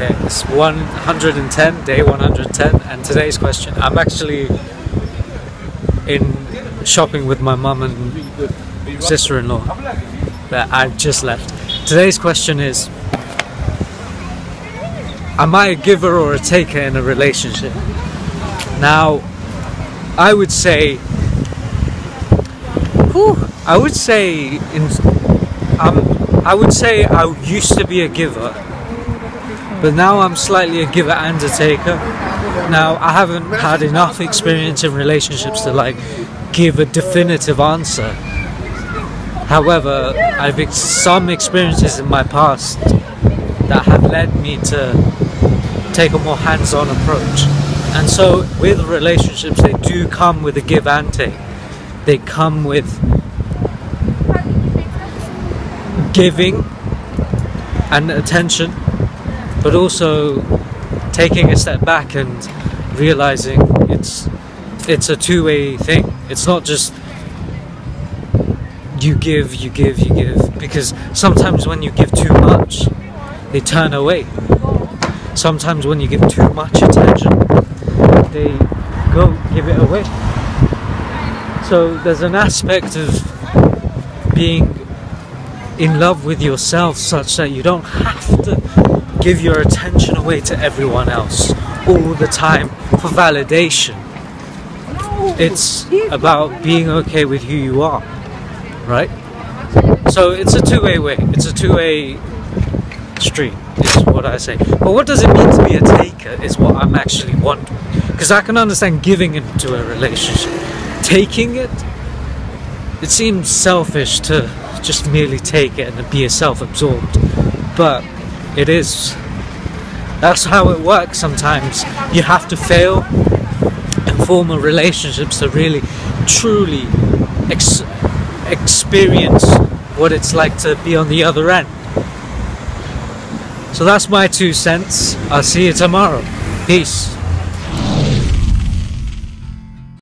Okay, it's 110, day 110, and today's question, I'm actually in shopping with my mum and sister-in-law that I've just left. Today's question is, am I a giver or a taker in a relationship? Now, I would say, I would say I used to be a giver, but now I'm slightly a giver and a taker. Now, I haven't had enough experience in relationships to like give a definitive answer. However, I've had some experiences in my past that have led me to take a more hands-on approach. And so with relationships, they do come with a give and take. They come with giving and attention, but also taking a step back and realizing it's a two-way thing. It's not just you give, because sometimes when you give too much, they turn away. Sometimes when you give too much attention, they go give it away. So there's an aspect of being in love with yourself such that you don't have to give your attention away to everyone else all the time for validation. It's about being okay with who you are, right? So it's a two-way, it's a two-way street, is what I say. But what does it mean to be a taker is what I'm actually wondering, because I can understand giving into a relationship. Taking it, it seems selfish to just merely take it and be self-absorbed, but it is. That's how it works sometimes. You have to fail in formal relationships to really, truly experience what it's like to be on the other end. So that's my 2 cents. I'll see you tomorrow. Peace.